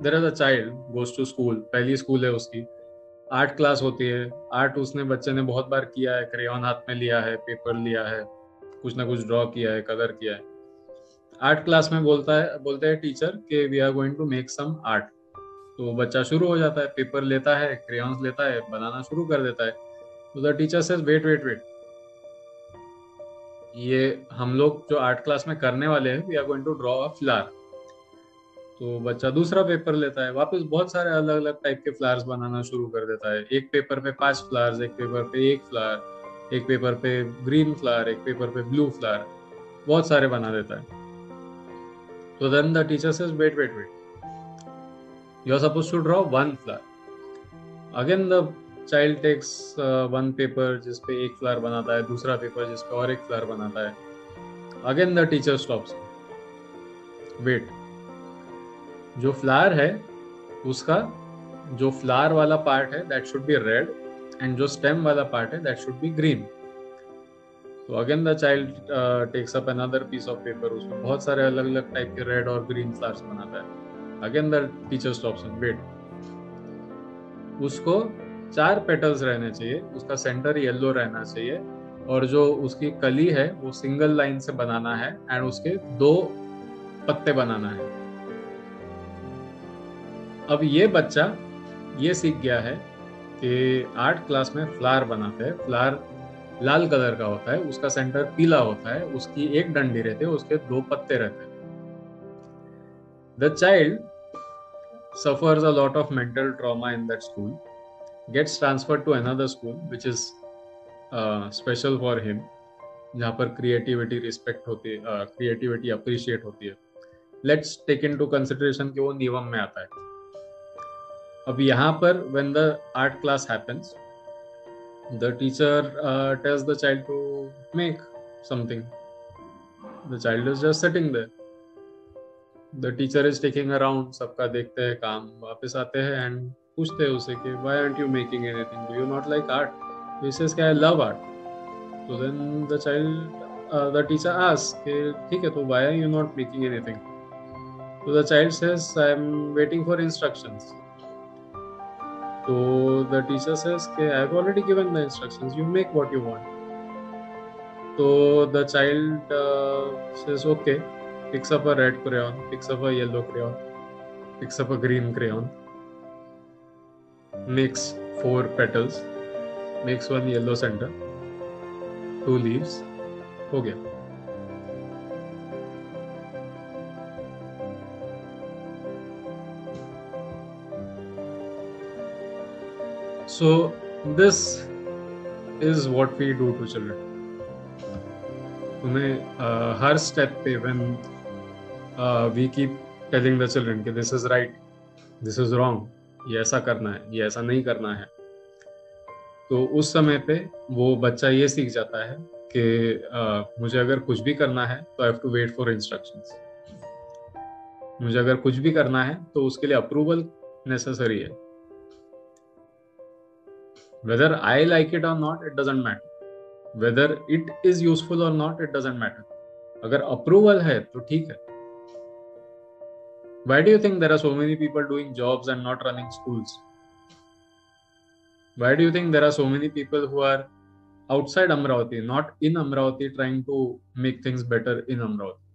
there is a child goes to school, पहली school है उसकी, आर्ट क्लास होती है, आर्ट उसने बच्चे ने बहुत बार किया है, क्रेयॉन हाथ में लिया है, पेपर लिया है, कुछ ना कुछ ड्रॉ किया है, कलर किया है। आर्ट क्लास में बोलते हैं टीचर कि we are going to make some art. तो बच्चा शुरू हो जाता है, पेपर लेता है, क्रेयॉन्स लेता है, बनाना शुरू कर देता है। तो द टीचर सेज वेट, ये हम लोग जो आर्ट क्लास में करने वाले हैं, we are going to draw a flower. तो बच्चा दूसरा पेपर लेता है, वापस बहुत सारे अलग अलग टाइप के फ्लावर्स बनाना शुरू कर देता है। एक पेपर पे 5 फ्लावर्स, एक पेपर पे 1 फ्लावर, एक पेपर पे ग्रीन फ्लावर, एक पेपर पे ब्लू फ्लावर, बहुत सारे बना देता है। तो then the teacher says wait, you are suppose to draw 1 flower. Again the child takes 1 paper जिसपे 1 फ्लावर बनाता है, दूसरा पेपर जिसपे और 1 फ्लावर बनाता है। Again the teacher stops, wait, जो फ्लावर है उसका जो फ्लावर वाला पार्ट है that should be red and जो स्टेम वाला पार्ट है दैट शुड बी ग्रीन। तो again the child takes up another piece of paper, उसमें बहुत सारे अलग अलग टाइप के रेड और ग्रीन फ्लावर्स बनाता है। Again the teacher stops, wait, उसको 4 पेटल्स रहने चाहिए, उसका सेंटर येलो रहना चाहिए और जो उसकी कली है वो सिंगल लाइन से बनाना है एंड उसके 2 पत्ते बनाना है। अब ये बच्चा ये सीख गया है कि आर्ट क्लास में फ्लावर बनाते हैं, फ्लावर लाल कलर का होता है, उसका सेंटर पीला होता है, उसकी एक डंडी रहती है, उसके 2 पत्ते रहते हैं। The child suffers a lot of mental trauma in that school, gets transferred to another school which is special for him, जहाँ पर क्रिएटिविटी रिस्पेक्ट होती है, क्रिएटिविटी अप्रिशिएट होती है। Let's take into consideration कि वो नीवम में आता है। अब यहाँ पर when the art class happens, the teacher tells the child to make something. The child is just sitting there. The teacher is taking a round, सबका देखते हैं काम, वापस आते हैं and पूछते हैं उसे कि why aren't you making anything? Do you not like art? He says कि I love art. So then the child, the teacher asks कि ठीक है तो why are you not making anything? So the child says I am waiting for instructions. So the teacher says कि I have already given the instructions. You make what you want. So the child says okay. Picks up a red crayon. Picks up a yellow crayon. Picks up a green crayon. Makes 4 petals, makes 1 yellow center, 2 leaves, हो गया। So this is what we do to children. तुम्हें हर step पे when we keep telling the children कि this is right, this is wrong, ये ऐसा करना है, ये ऐसा नहीं करना है, तो उस समय पे वो बच्चा ये सीख जाता है कि मुझे अगर कुछ भी करना है तो I have to wait for instructions. मुझे अगर कुछ भी करना है तो उसके लिए अप्रूवल नेसेसरी है। Whether I like it or not it doesn't matter, whether it is useful or not it doesn't matter. अगर अप्रूवल है तो ठीक है। Why do you think there are so many people doing jobs and not running schools? Why do you think there are so many people who are outside Amravati, not in Amravati, trying to make things better in Amravati?